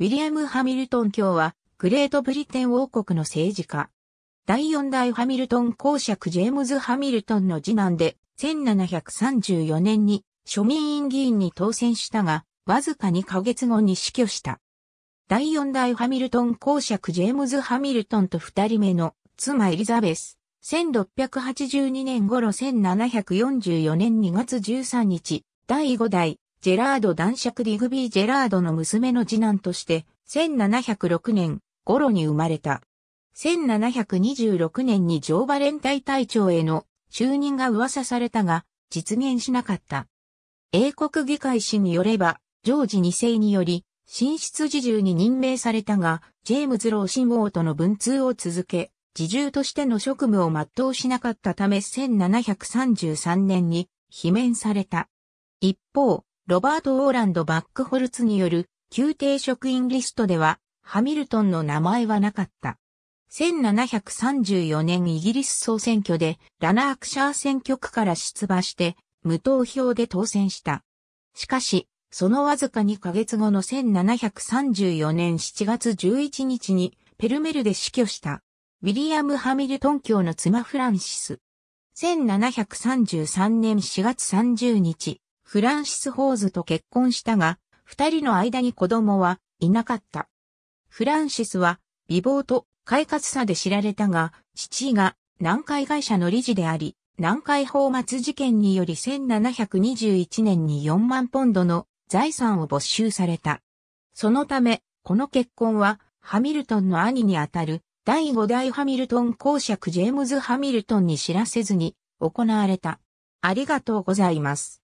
ウィリアム・ハミルトン卿は、グレートブリテン王国の政治家。第4代ハミルトン公爵ジェームズ・ハミルトンの次男で、1734年に庶民院議員に当選したが、わずか2ヶ月後に死去した。第4代ハミルトン公爵ジェームズ・ハミルトンと2人目の妻エリザベス。1682年頃1744年2月13日、第5代、ジェラード男爵ディグビー・ジェラードの娘の次男として、1706年頃に生まれた。1726年に上バレンタイ隊長への就任が噂されたが、実現しなかった。英国議会史によれば、ジョージ2世により、神室侍従に任命されたが、ジェームズ老親王との文通を続け、侍従としての職務を全うしなかったため1733年に罷免された。一方、ロバート・オーランド・バックホルツによる宮廷職員リストではハミルトンの名前はなかった。1734年イギリス総選挙でラナークシャー選挙区から出馬して無投票で当選した。しかし、そのわずか2ヶ月後の1734年7月11日にペルメルで死去した。ウィリアム・ハミルトン卿の妻フランシス。1733年4月30日、フランシス・ホーズと結婚したが、二人の間に子供はいなかった。フランシスは美貌と快活さで知られたが、父が南海会社の理事であり、南海泡沫事件により1721年に4万ポンドの財産を没収された。そのため、この結婚はハミルトンの兄にあたる。第5代ハミルトン公爵ジェームズ・ハミルトンに知らせずに行われた。ありがとうございます。